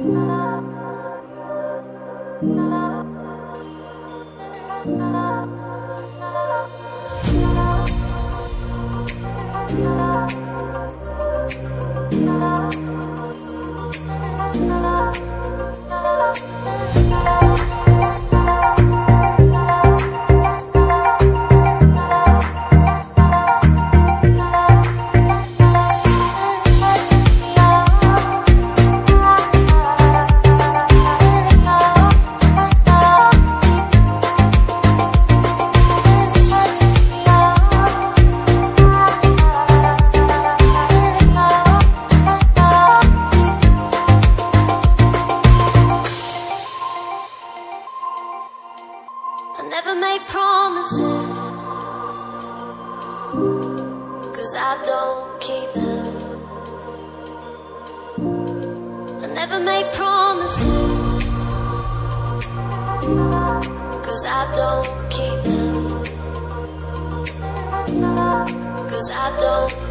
'Cause I don't